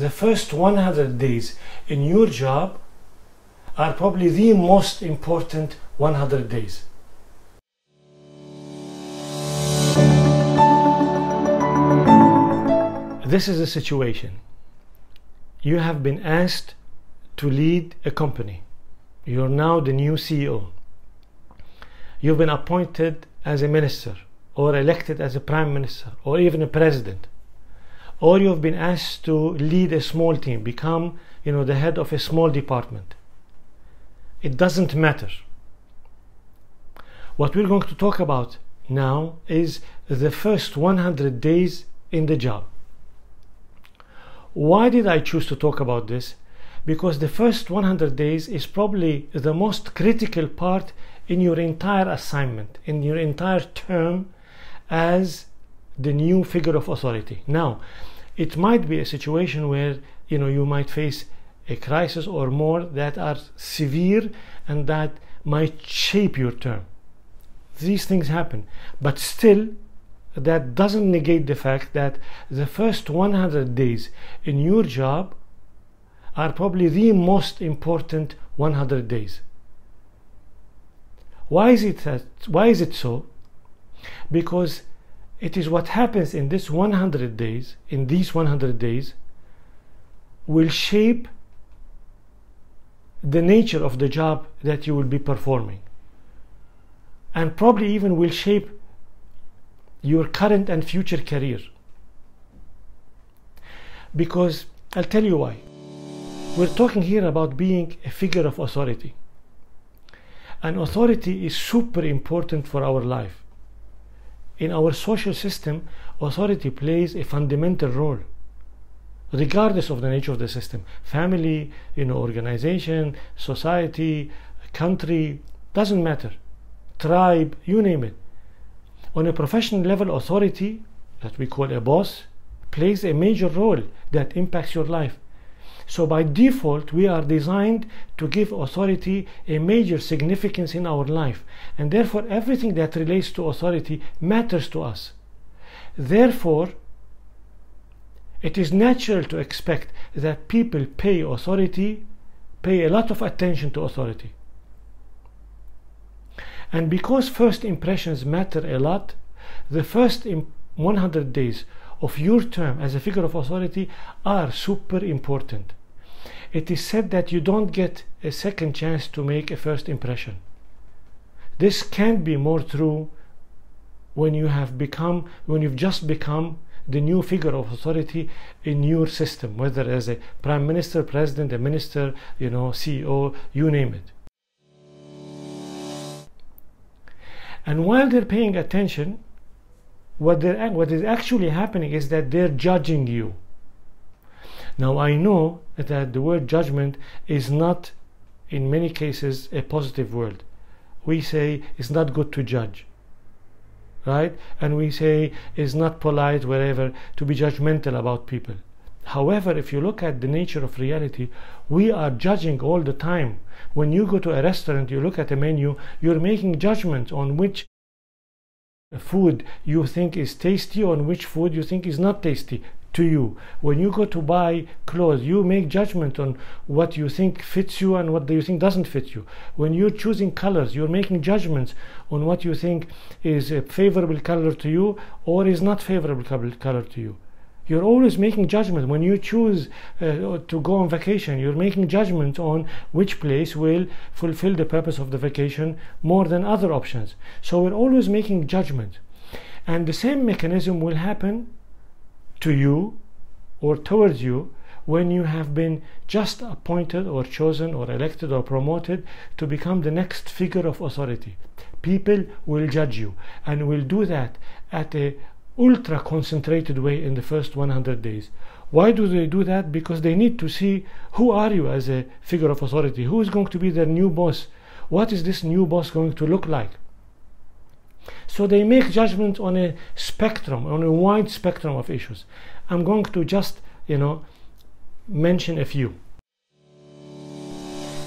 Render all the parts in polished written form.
the first 100 days in your job are probably the most important 100 days. This is the situation. You have been asked to lead a company. You're now the new CEO. You've been appointed as a minister, or elected as a prime minister, or even a president. Or you've been asked to lead a small team, become, the head of a small department. It doesn't matter. What we're going to talk about now is the first 100 days in the job. Why did I choose to talk about this? Because the first 100 days is probably the most critical part in your entire assignment, in your entire term as the new figure of authority. Now, it might be a situation where you might face a crisis or more that are severe and that might shape your term. These things happen, but still, that doesn't negate the fact that the first 100 days in your job are probably the most important 100 days. Why is it so? Because it is what happens in this 100 days, in these 100 days, will shape the nature of the job that you will be performing, and probably even will shape your current and future career. Because I'll tell you why. We're talking here about being a figure of authority, and authority is super important for our life. In our social system, authority plays a fundamental role regardless of the nature of the system. Family, organization, society, country, doesn't matter, tribe, you name it. On a professional level, authority, that we call a boss, plays a major role that impacts your life. So by default, we are designed to give authority a major significance in our life, and therefore everything that relates to authority matters to us. Therefore, it is natural to expect that people pay a lot of attention to authority. And because first impressions matter a lot, the first 100 days of your term as a figure of authority are super important. It is said that you don't get a second chance to make a first impression. This can't be more true when you've just become the new figure of authority in your system, whether as a prime minister, president, a minister, CEO, you name it. And while they're paying attention, what is actually happening is that they're judging you. Now, I know that the word judgment is not, in many cases, a positive word. We say it's not good to judge, right? And we say it's not polite, wherever, to be judgmental about people. However, if you look at the nature of reality, we are judging all the time. When you go to a restaurant, you look at a menu, you're making judgments on which food you think is tasty, on which food you think is not tasty to you. When you go to buy clothes, you make judgment on what you think fits you and what you think doesn't fit you. When you're choosing colors, you're making judgments on what you think is a favorable color to you or is not favorable color to you. You're always making judgments. When you choose to go on vacation, you're making judgments on which place will fulfill the purpose of the vacation more than other options. So we're always making judgments. And the same mechanism will happen to you or towards you when you have been just appointed or chosen or elected or promoted to become the next figure of authority. People will judge you, and will do that at a ultra concentrated way in the first 100 days. Why do they do that? Because they need to see, who are you as a figure of authority? Who is going to be their new boss? What is this new boss going to look like? So they make judgment on a spectrum, on a wide spectrum of issues. I'm going to just, mention a few.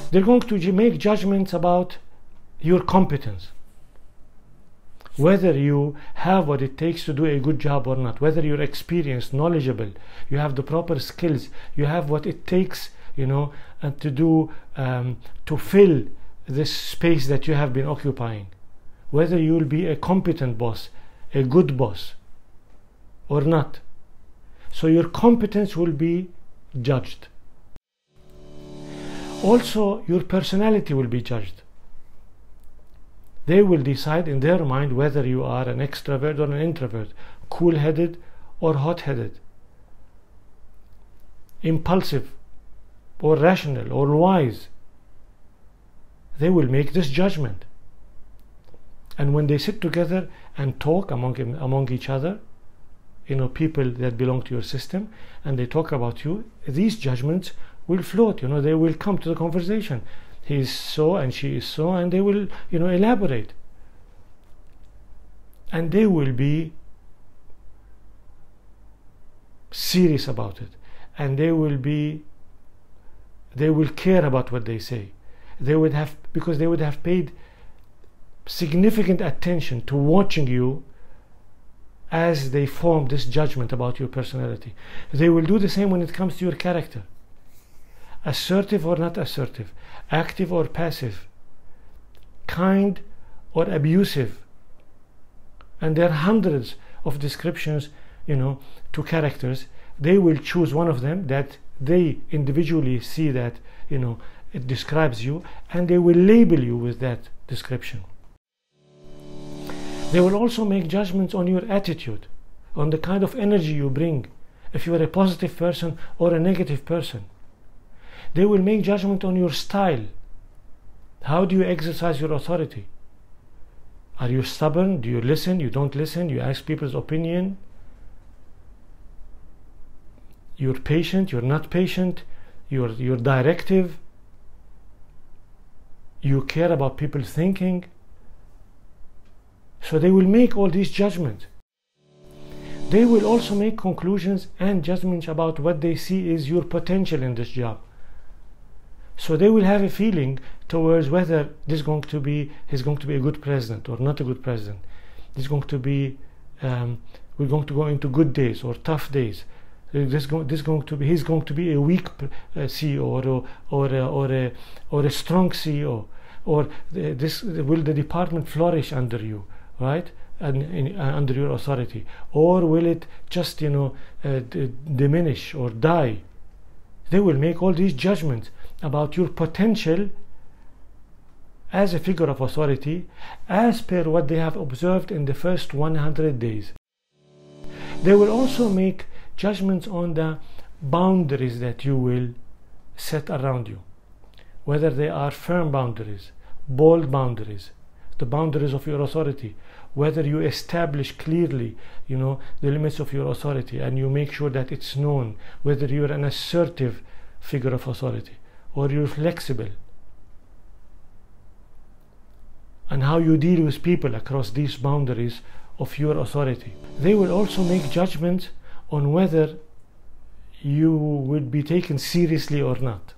They're going to make judgments about your competence. whether you have what it takes to do a good job or not, whether you're experienced, knowledgeable, you have the proper skills, you have what it takes, you know, and to do to fill this space that you have been occupying, whether you will be a competent boss, a good boss or not. So your competence will be judged. Also, your personality will be judged. They will decide in their mind whether you are an extrovert or an introvert, cool-headed or hot-headed, impulsive or rational or wise. They will make this judgment. And when they sit together and talk among each other, you know, people that belong to your system, and they talk about you, these judgments will float, you know, they will come to the conversation. He is so and she is so, and they will, you know, elaborate, and they will be serious about it, and they will care about what they say. They would have, because they would have paid significant attention to watching you as they form this judgment about your personality. They will do the same when it comes to your character. Assertive or not assertive, active or passive, kind or abusive, and there are hundreds of descriptions, you know, to characters. They will choose one of them that they individually see that, you know, it describes you, and they will label you with that description. They will also make judgments on your attitude, on the kind of energy you bring, if you are a positive person or a negative person. They will make judgment on your style. How do you exercise your authority? Are you stubborn? Do you listen? You don't listen? You ask people's opinion? You're patient? You're not patient? You're directive? You care about people's thinking? So they will make all these judgments. They will also make conclusions and judgments about what they see is your potential in this job. So they will have a feeling towards whether this is going to be a good president or not a good president. This is going to be we're going to go into good days or tough days. He's going to be a weak CEO or a strong CEO, or will the department flourish under you, right? And under your authority, or will it just, you know, diminish or die? They will make all these judgments about your potential as a figure of authority as per what they have observed in the first 100 days. They will also make judgments on the boundaries that you will set around you, whether they are firm boundaries, bold boundaries, the boundaries of your authority, whether you establish clearly, you know, the limits of your authority and you make sure that it's known, whether you're an assertive figure of authority or you're flexible, and how you deal with people across these boundaries of your authority. They will also make judgments on whether you would be taken seriously or not,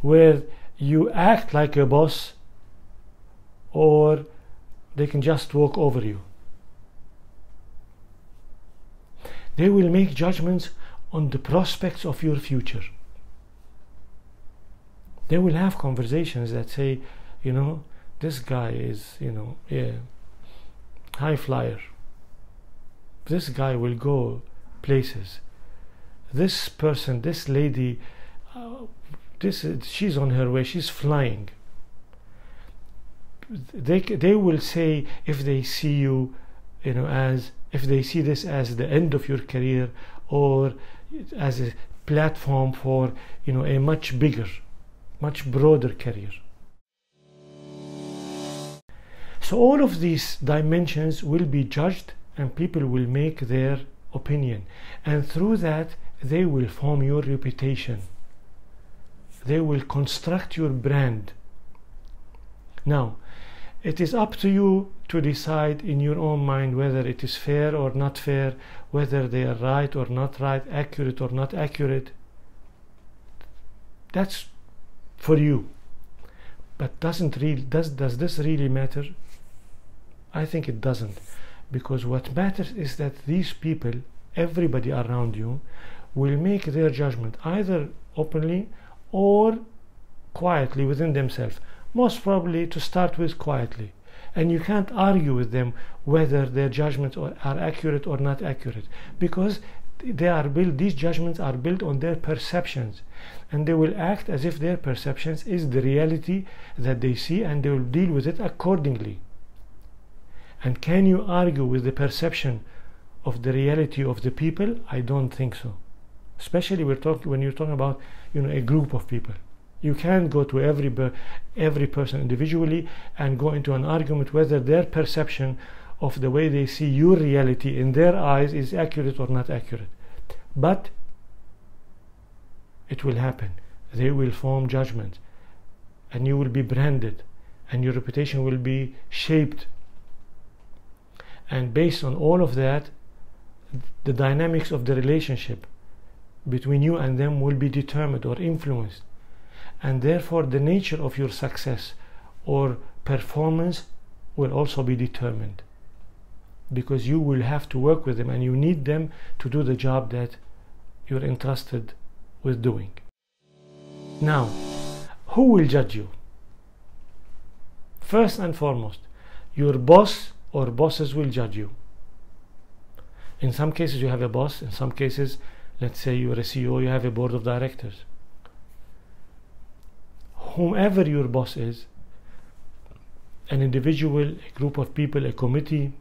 where you act like a boss or they can just walk over you. They will make judgments on the prospects of your future. They will have conversations that say, you know, this guy is, you know, a high flyer. This guy will go places. This person, this lady, she's on her way, she's flying. They will say, if they see you, you know, as, if they see this as the end of your career or as a platform for, you know, a much bigger, much broader career. So all of these dimensions will be judged and people will make their opinion, and through that they will form your reputation. They will construct your brand. Now, it is up to you to decide in your own mind whether it is fair or not fair, whether they are right or not right, accurate or not accurate. That's for you. But does this really matter? I think it doesn't, because what matters is that these people, everybody around you, will make their judgment either openly or quietly within themselves, most probably to start with quietly, and you can't argue with them whether their judgments are accurate or not accurate, because they are built, these judgments are built on their perceptions, and they will act as if their perceptions is the reality that they see, and they will deal with it accordingly. And can you argue with the perception of the reality of the people? I don't think so, especially when you're talking about, you know, a group of people. You can't go to every person individually and go into an argument whether their perception of the way they see your reality in their eyes is accurate or not accurate. But it will happen. They will form judgments, and you will be branded, and your reputation will be shaped. And based on all of that, the dynamics of the relationship between you and them will be determined or influenced. And therefore the nature of your success or performance will also be determined, because you will have to work with them, and you need them to do the job that you're entrusted with doing. Now, who will judge you? First and foremost, your boss or bosses will judge you. In some cases you have a boss, in some cases, let's say you're a CEO, you have a board of directors. Whomever your boss is, an individual, a group of people, a committee,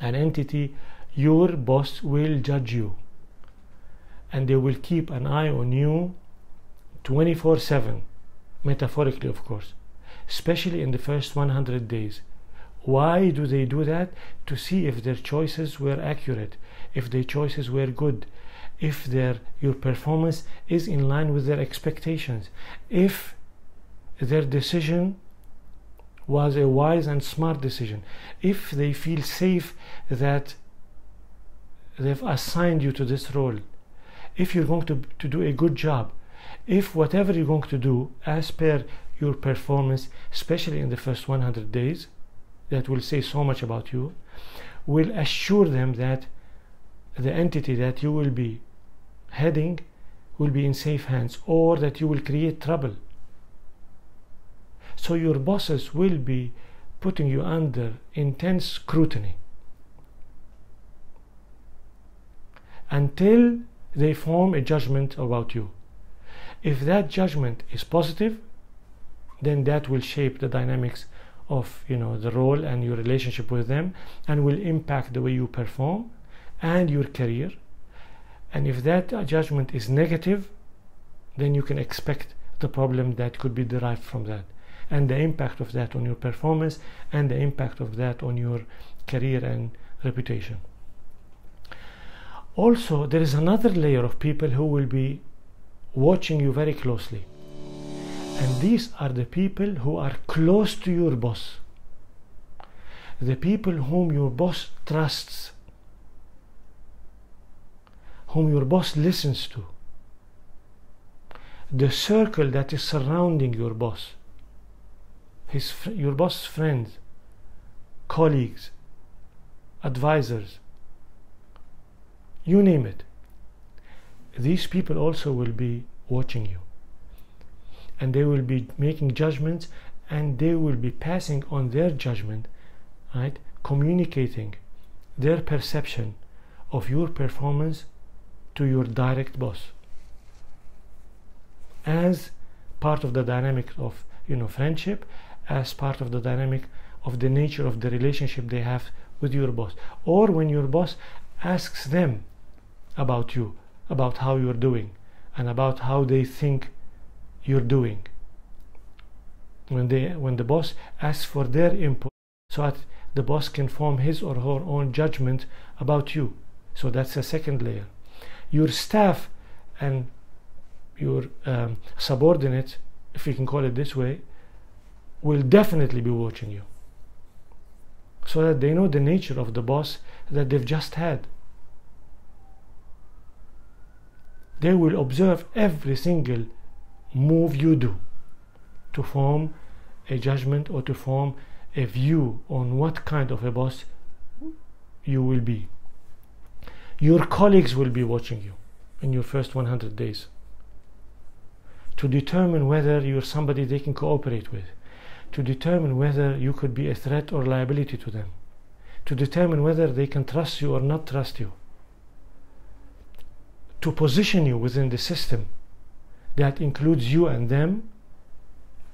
an entity, your boss will judge you, and they will keep an eye on you 24/7, metaphorically of course, especially in the first 100 days. Why do they do that? To see if their choices were accurate, if their choices were good, if your performance is in line with their expectations, if their decision was a wise and smart decision, if they feel safe that they've assigned you to this role, if you're going to do a good job, if whatever you're going to do as per your performance, especially in the first 100 days, that will say so much about you, will assure them that the entity that you will be heading will be in safe hands, or that you will create trouble. So your bosses will be putting you under intense scrutiny until they form a judgment about you. If that judgment is positive, then that will shape the dynamics of, you know, the role and your relationship with them, and will impact the way you perform and your career. And if that judgment is negative, then you can expect the problem that could be derived from that, and the impact of that on your performance, and the impact of that on your career and reputation. Also, there is another layer of people who will be watching you very closely, and these are the people who are close to your boss, the people whom your boss trusts, whom your boss listens to, the circle that is surrounding your boss, your boss's friends, colleagues, advisors, you name it. These people also will be watching you, and they will be making judgments, and they will be passing on their judgment, right, communicating their perception of your performance to your direct boss, as part of the dynamic of, you know, friendship, as part of the dynamic of the nature of the relationship they have with your boss, or when your boss asks them about you, about how you're doing and about how they think you're doing, when the boss asks for their input, so that the boss can form his or her own judgment about you. So that's the second layer. Your staff and your subordinates, if you can call it this way, will definitely be watching you, so that they know the nature of the boss that they've just had. They will observe every single move you do to form a judgment or to form a view on what kind of a boss you will be. Your colleagues will be watching you in your first 100 days to determine whether you're somebody they can cooperate with, to determine whether you could be a threat or liability to them, to determine whether they can trust you or not trust you, to position you within the system that includes you and them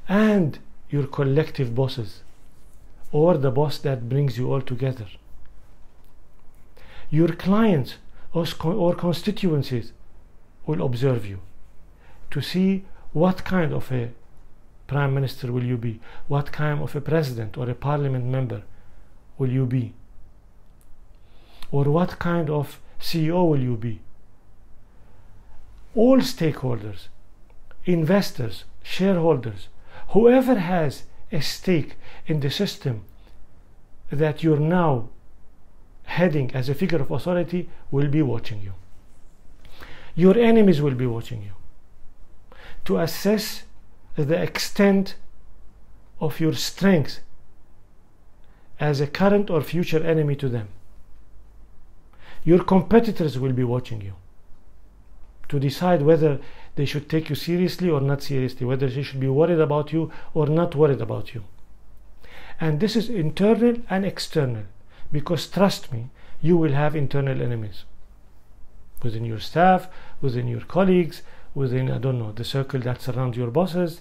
and your collective bosses, or the boss that brings you all together. Your clients or constituencies will observe you to see what kind of a prime minister will you be, what kind of a president or a parliament member will you be, or what kind of CEO will you be. All stakeholders, investors, shareholders, whoever has a stake in the system that you're now heading as a figure of authority will be watching you. Your enemies will be watching you to assess the extent of your strength as a current or future enemy to them. Your competitors will be watching you to decide whether they should take you seriously or not seriously, whether they should be worried about you or not worried about you. And this is internal and external, because trust me, you will have internal enemies within your staff, within your colleagues, within, I don't know, the circle that surrounds your bosses.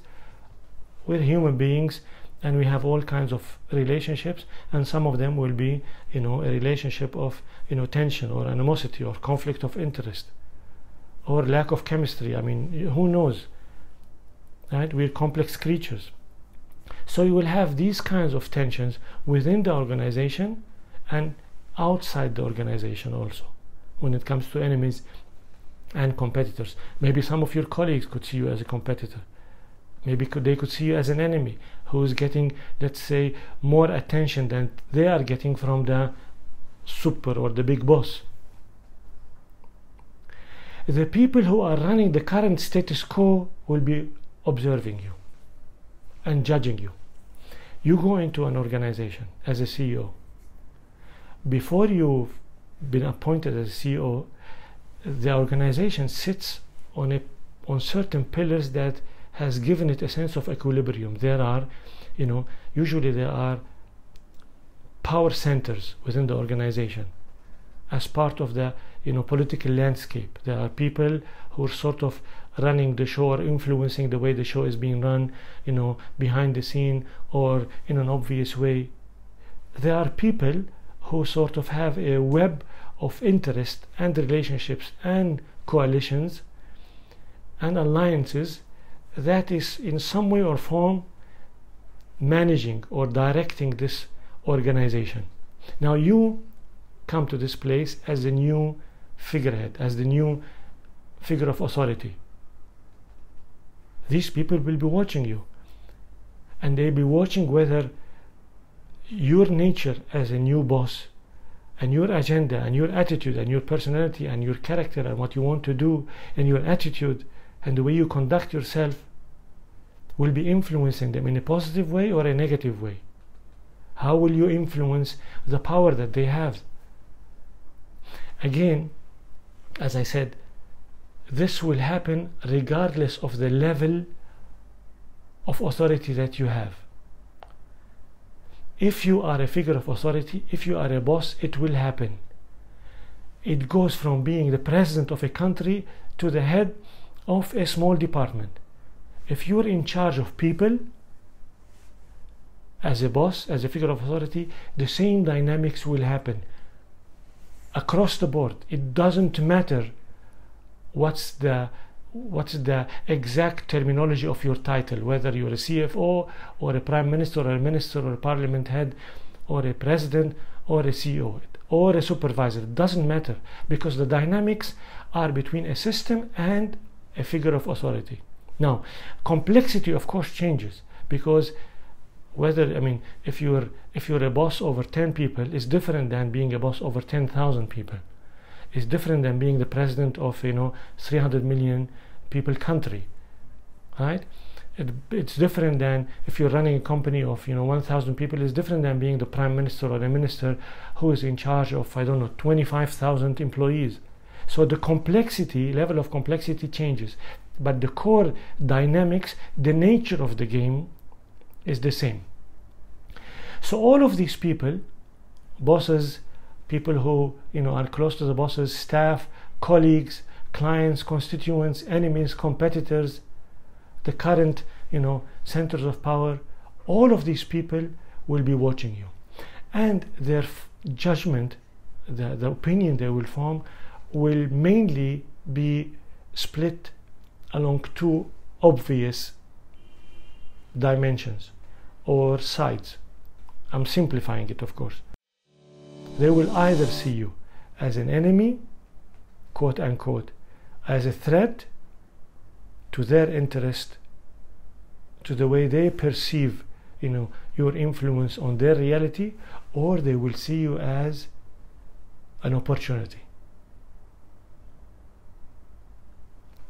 We're human beings and we have all kinds of relationships, and some of them will be, you know, a relationship of, you know, tension or animosity or conflict of interest or lack of chemistry. I mean, who knows, right? We're complex creatures. So you will have these kinds of tensions within the organization and outside the organization also, when it comes to enemies and competitors. Maybe some of your colleagues could see you as a competitor. Maybe they could see you as an enemy who is getting, let's say, more attention than they are getting from the super or the big boss. The people who are running the current status quo will be observing you and judging you. You go into an organization as a CEO. Before you've been appointed as a CEO, the organization sits on certain pillars that has given it a sense of equilibrium. There are, you know, usually there are power centers within the organization as part of the, you know, political landscape. There are people who are sort of running the show or influencing the way the show is being run, you know, behind the scene or in an obvious way. There are people who sort of have a web of interest and relationships and coalitions and alliances that is in some way or form managing or directing this organization. Now you come to this place as the new figurehead, as the new figure of authority. These people will be watching you, and they'll be watching whether your nature as a new boss and your agenda and your attitude and your personality and your character and what you want to do and your attitude and the way you conduct yourself will be influencing them in a positive way or a negative way. How will you influence the power that they have? Again, as I said, this will happen regardless of the level of authority that you have. If you are a figure of authority, if you are a boss, it will happen. It goes from being the president of a country to the head of a small department. If you're in charge of people, as a boss, as a figure of authority, the same dynamics will happen across the board. It doesn't matter what's the exact terminology of your title, whether you're a CFO or a prime minister or a minister or a parliament head or a president or a CEO or a supervisor. It doesn't matter, because the dynamics are between a system and a figure of authority. Now, complexity of course changes, because whether, I mean, if you're a boss over 10 people is different than being a boss over 10,000 people. It's different than being the president of, you know, 300 million people country, right? It's different than if you're running a company of 1,000 people. It's different than being the prime minister or the minister who is in charge of 25,000 employees. So the level of complexity changes, but the core dynamics, the nature of the game is the same. So all of these people, bosses, people who are close to the bosses, staff, colleagues, clients, constituents, enemies, competitors, the current centers of power, all of these people will be watching you, and their judgment, the opinion they will form, will mainly be split along two obvious dimensions or sides. I'm simplifying it, of course. They will either see you as an enemy, quote unquote, as a threat to their interest, to the way they perceive your influence on their reality, or they will see you as an opportunity.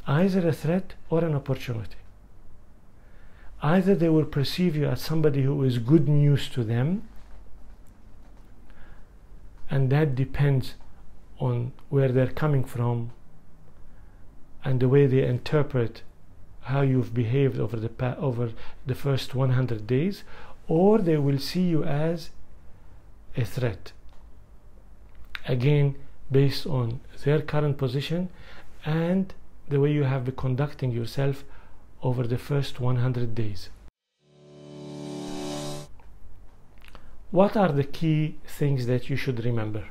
Either a threat or an opportunity. Either they will perceive you as somebody who is good news to them, and that depends on where they're coming from and the way they interpret how you've behaved over the first 100 days, or they will see you as a threat, again based on their current position and the way you have been conducting yourself over the first 100 days. What are the key things that you should remember?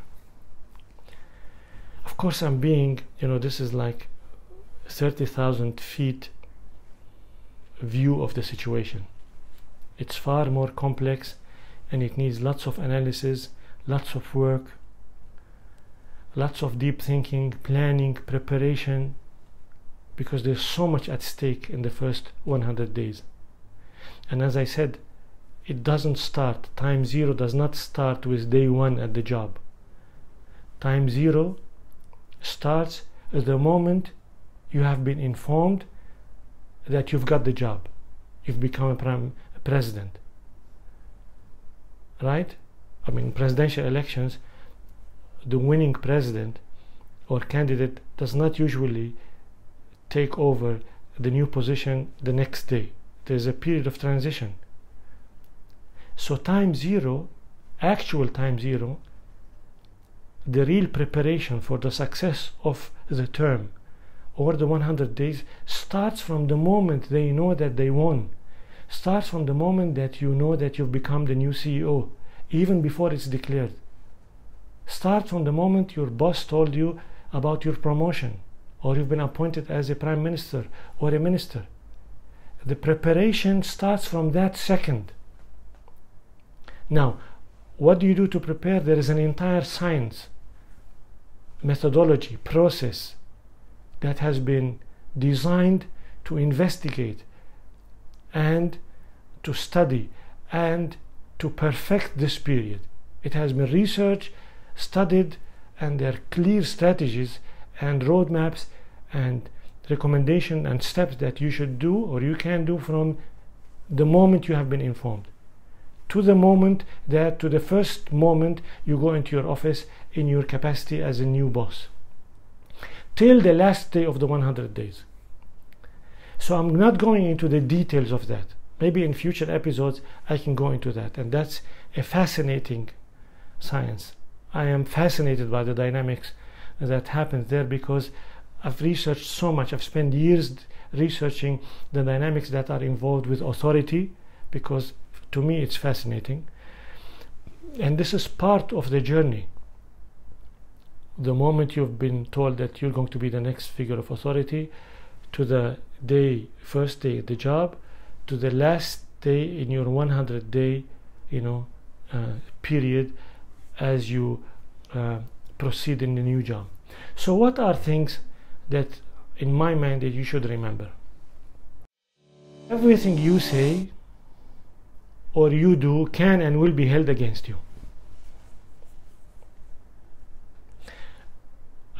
Of course, I'm being, this is like 30,000 feet view of the situation. It's far more complex and it needs lots of analysis, lots of work, lots of deep thinking, planning, preparation, because there's so much at stake in the first 100 days. And as I said, it doesn't start, time zero does not start with day one at the job. Time zero starts at the moment you have been informed that you've got the job, you've become a president, right? I mean, presidential elections, the winning president or candidate does not usually take over the new position the next day. There's a period of transition. So time zero, actual time zero, the real preparation for the success of the term or the 100 days starts from the moment they know that they won, starts from the moment that you know that you've become the new CEO, even before it's declared, starts from the moment your boss told you about your promotion, or you've been appointed as a prime minister or a minister. The preparation starts from that second. Now, what do you do to prepare? There is an entire science, methodology, process that has been designed to investigate and to study and to perfect this period. It has been researched, studied, and there are clear strategies and roadmaps and recommendations and steps that you should do or you can do from the moment you have been informed to the first moment you go into your office in your capacity as a new boss, till the last day of the 100 days. So I'm not going into the details of that. Maybe in future episodes I can go into that, and that's a fascinating science. I am fascinated by the dynamics that happens there because I've researched so much. I've spent years researching the dynamics that are involved with authority, because to me it's fascinating, and this is part of the journey. The moment you've been told that you're going to be the next figure of authority, to the first day at the job, to the last day in your 100-day period as you proceed in the new job. So what are things that in my mind that you should remember? Everything you say or you do can and will be held against you.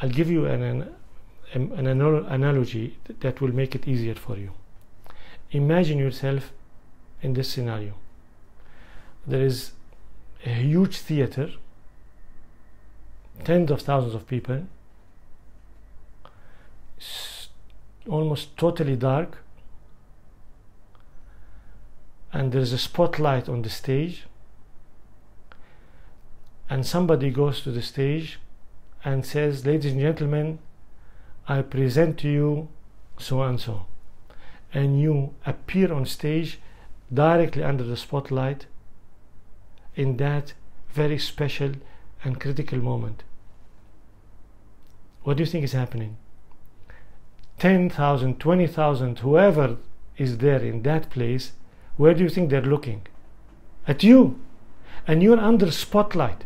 I'll give you an analogy that will make it easier for you. Imagine yourself in this scenario. There is a huge theater, tens of thousands of people, almost totally dark, and there is a spotlight on the stage, and somebody goes to the stage and says, "Ladies and gentlemen, I present to you so and so," and you appear on stage directly under the spotlight in that very special and critical moment. What do you think is happening? 10,000, 20,000, whoever is there in that place, where do you think they're looking? At you. And you're under spotlight.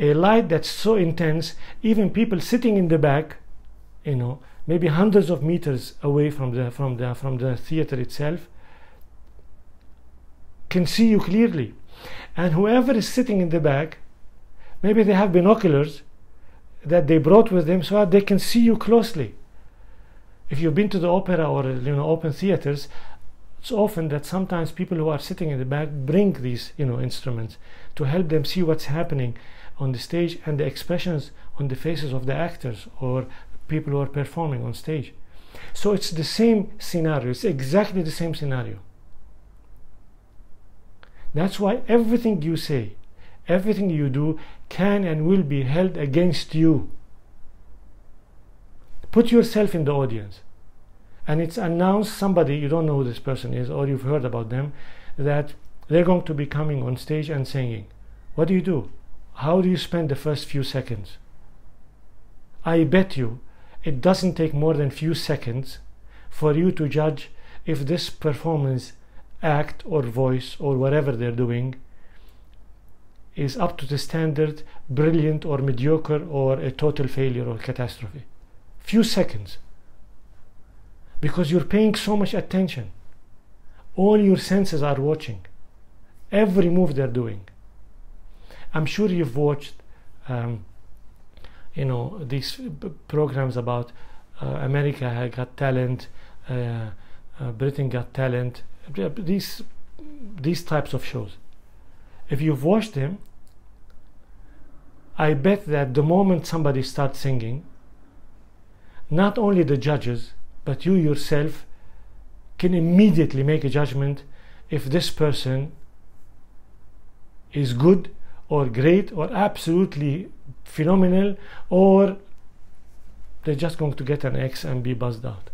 A light that's so intense, even people sitting in the back, you know, maybe hundreds of meters away from the theater itself, can see you clearly. And whoever is sitting in the back, maybe they have binoculars that they brought with them so that they can see you closely. If you've been to the opera or, you know, open theaters, it's often that sometimes people who are sitting in the back bring these, you know, instruments to help them see what's happening on the stage and the expressions on the faces of the actors or people who are performing on stage. So it's the same scenario. It's exactly the same scenario. That's why everything you say, everything you do can and will be held against you. Put yourself in the audience, and it's announced, somebody, you don't know who this person is or you've heard about them, that they're going to be coming on stage and singing. What do you do? How do you spend the first few seconds? I bet you it doesn't take more than few seconds for you to judge if this performance, act or voice or whatever they're doing, is up to the standard, brilliant or mediocre or a total failure or catastrophe. Few seconds, because you're paying so much attention. All your senses are watching every move they're doing. I'm sure you've watched you know, these programs about America Got Talent, Britain Got Talent, these types of shows. If you've watched them, I bet that the moment somebody starts singing, not only the judges but you yourself can immediately make a judgment if this person is good or great or absolutely phenomenal, or they're just going to get an X and be buzzed out.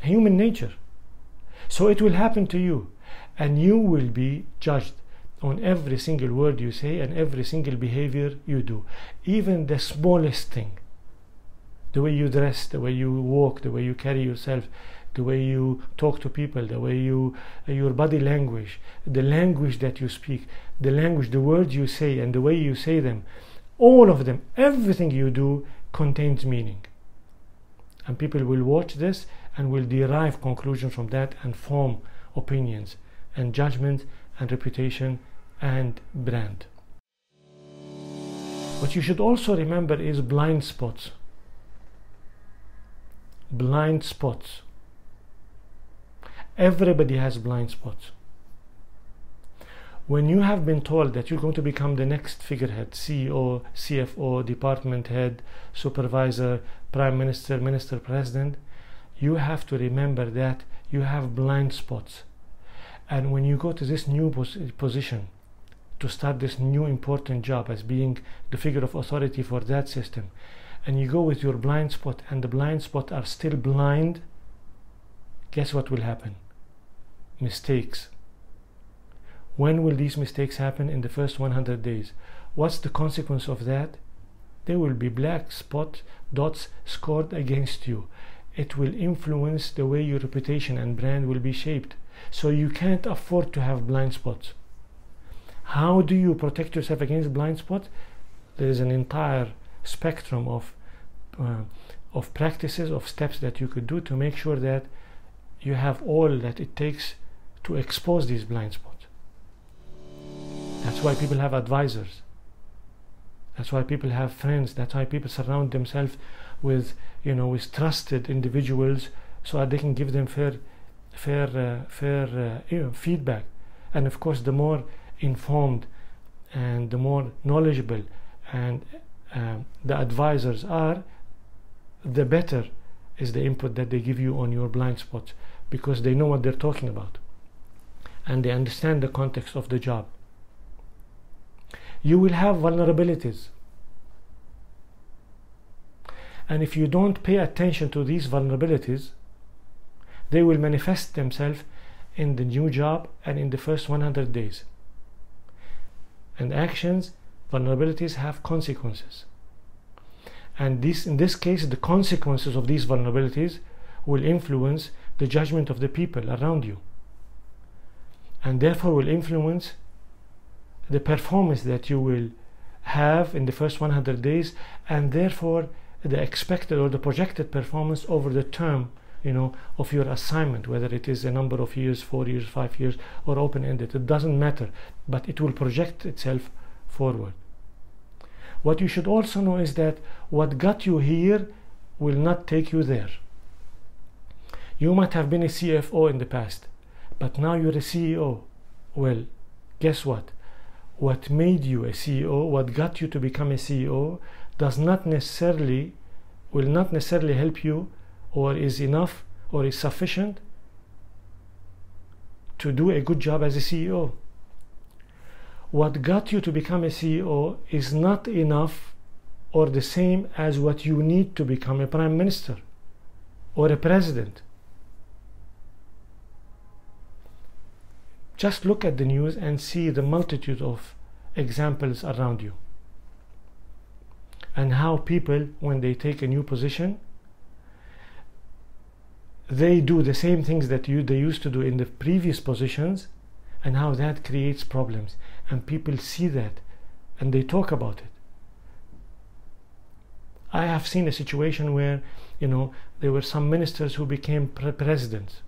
Human nature. So it will happen to you, and you will be judged on every single word you say and every single behavior you do, even the smallest thing. The way you dress, the way you walk, the way you carry yourself, the way you talk to people, the way you, your body language, the language that you speak, the language, the words you say and the way you say them, all of them, everything you do contains meaning. And people will watch this and will derive conclusions from that and form opinions and judgment and reputation and brand. What you should also remember is blind spots. Blind spots. Everybody has blind spots. When you have been told that you're going to become the next figurehead, CEO, CFO, department head, supervisor, prime minister, minister, president, you have to remember that you have blind spots. And when you go to this new position to start this new important job as being the figure of authority for that system, and you go with your blind spot, and the blind spots are still blind, guess what will happen? Mistakes. When will these mistakes happen? In the first 100 days. What's the consequence of that? There will be black spot dots scored against you. It will influence the way your reputation and brand will be shaped. So you can't afford to have blind spots. How do you protect yourself against blind spots? There is an entire spectrum of practices, of steps that you could do to make sure that you have all that it takes to expose these blind spots. That's why people have advisors. That's why people have friends. That's why people surround themselves with, you know, with trusted individuals so that they can give them fair feedback. And of course, the more informed and the more knowledgeable and the advisors are, the better is the input that they give you on your blind spots, because they know what they're talking about and they understand the context of the job. You will have vulnerabilities, and if you don't pay attention to these vulnerabilities, they will manifest themselves in the new job and in the first 100 days. And actions, vulnerabilities have consequences. And in this case, the consequences of these vulnerabilities will influence the judgment of the people around you, and therefore will influence the performance that you will have in the first 100 days, and therefore the expected or the projected performance over the term, you know, of your assignment, whether it is a number of years, 4 years, 5 years, or open-ended. It doesn't matter, but it will project itself forward. What you should also know is that what got you here will not take you there. You might have been a CFO in the past, but now you're a CEO. Well, guess what? What made you a CEO, what got you to become a CEO, will not necessarily help you, or is enough or is sufficient to do a good job as a CEO. What got you to become a CEO is not enough or the same as what you need to become a prime minister or a president. Just look at the news and see the multitude of examples around you, and how people, when they take a new position, they do the same things that they used to do in the previous positions, and how that creates problems. And people see that and they talk about it. I have seen a situation where, you know, there were some ministers who became presidents,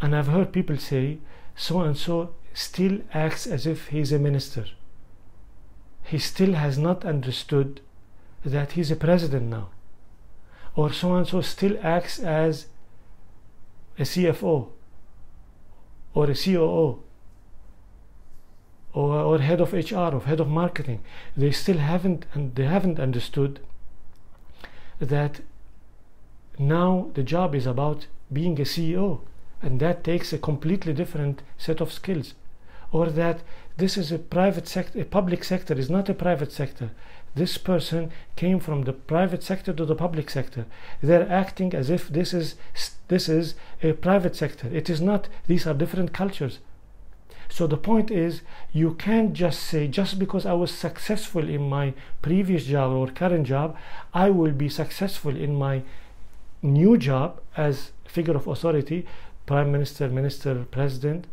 and I've heard people say, so and so still acts as if he's a minister. He still has not understood that he's a president now. Or so and so still acts as a CFO or a COO or head of HR or head of marketing. They still haven't understood that now the job is about being a CEO, and that takes a completely different set of skills. Or that this is a private sector, a public sector is not a private sector. This person came from the private sector to the public sector. They're acting as if this is a private sector. It is not. These are different cultures. So the point is, you can't just say, just because I was successful in my previous job or current job, I will be successful in my new job as figure of authority, prime minister, minister, president,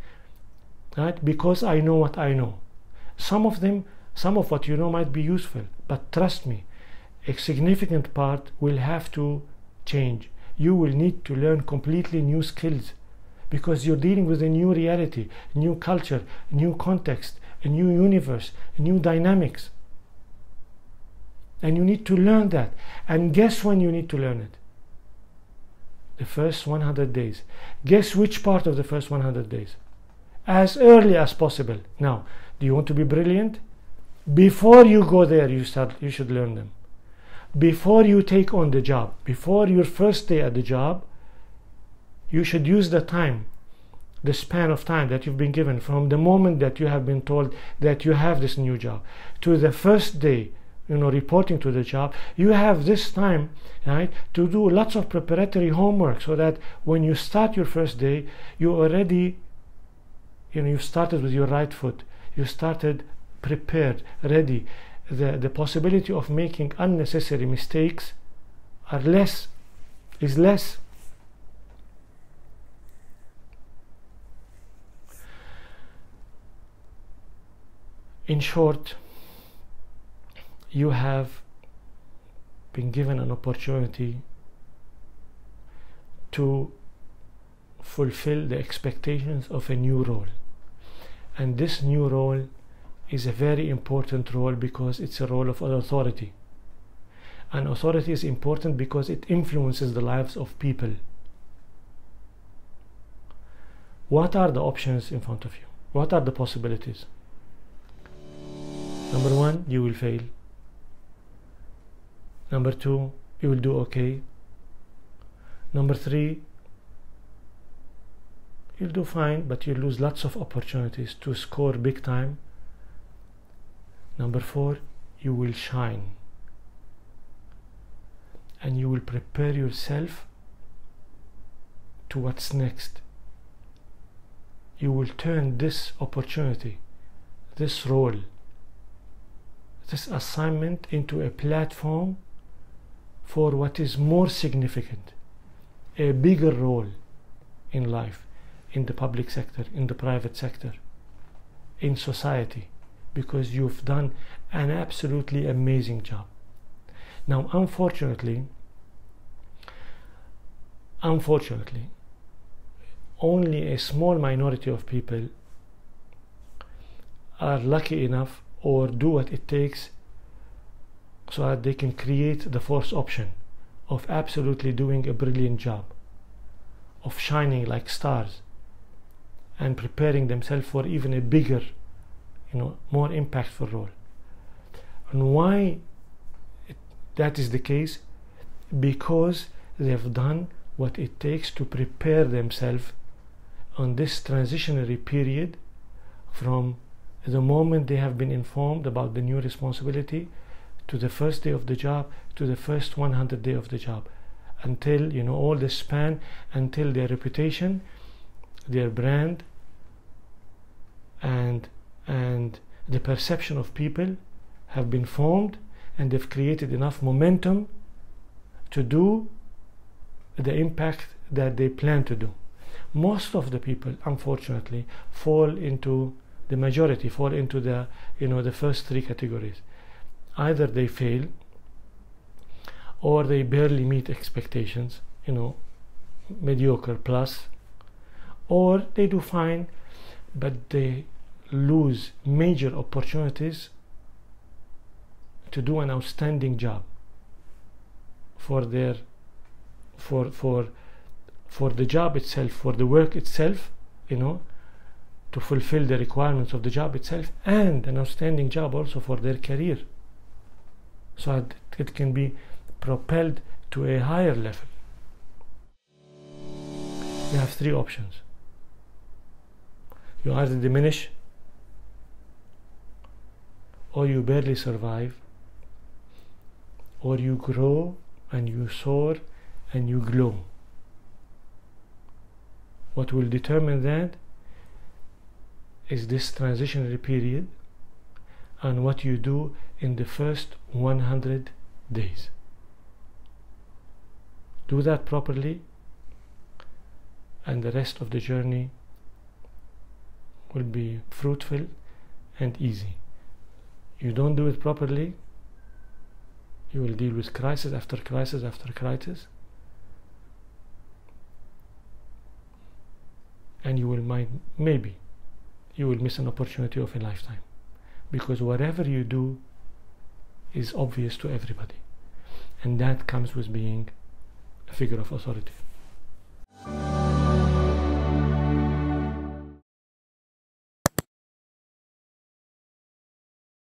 right? Because I know what I know. Some of what you know might be useful, but trust me, a significant part will have to change. You will need to learn completely new skills, because you're dealing with a new reality, new culture, new context, a new universe, new dynamics, and you need to learn that. And guess when you need to learn it? The first 100 days. Guess which part of the first 100 days? As early as possible. Now, do you want to be brilliant? Before you go there, you should learn them. Before you take on the job, before your first day at the job, you should use the time, the span of time that you've been given, from the moment that you have been told that you have this new job to the first day, you know, reporting to the job. You have this time, right, to do lots of preparatory homework, so that when you start your first day, you already, you know, you started with your right foot. You started prepared, ready. The possibility of making unnecessary mistakes is less. In short, you have been given an opportunity to fulfill the expectations of a new role. And this new role is a very important role, because it's a role of authority. and authority is important because it influences the lives of people. What are the options in front of you? What are the possibilities? Number one, you will fail. Number two, you will do okay. Number three, you'll do fine, but you'll lose lots of opportunities to score big time. Number four, you will shine. And you will prepare yourself to what's next. You will turn this opportunity, this role, this assignment into a platform for what is more significant, a bigger role in life, in the public sector, in the private sector, in society, because you've done an absolutely amazing job. Now, unfortunately, only a small minority of people are lucky enough or do what it takes so that they can create the fourth option of absolutely doing a brilliant job, of shining like stars, and preparing themselves for even a bigger, more impactful role. And why that is the case? Because they've done what it takes to prepare themselves on this transitionary period from the moment they have been informed about the new responsibility to the first day of the job, to the first 100 days of the job, until, all the span, until their reputation, their brand, and the perception of people have been formed, and they've created enough momentum to do the impact that they plan to do. Most of the people, unfortunately, fall into the the first three categories. Either they fail, or they barely meet expectations, mediocre plus, or they do fine, but they lose major opportunities to do an outstanding job for the job itself, for the work itself, to fulfill the requirements of the job itself, and an outstanding job also for their career, so that it can be propelled to a higher level. You have three options. You either diminish, or you barely survive, or you grow and you soar and you glow. What will determine that is this transitionary period and what you do in the first 100 days. Do that properly, and the rest of the journey will be fruitful and easy. You don't do it properly, you will deal with crisis after crisis after crisis, and you will maybe you will miss an opportunity of a lifetime, because whatever you do is obvious to everybody, and that comes with being a figure of authority.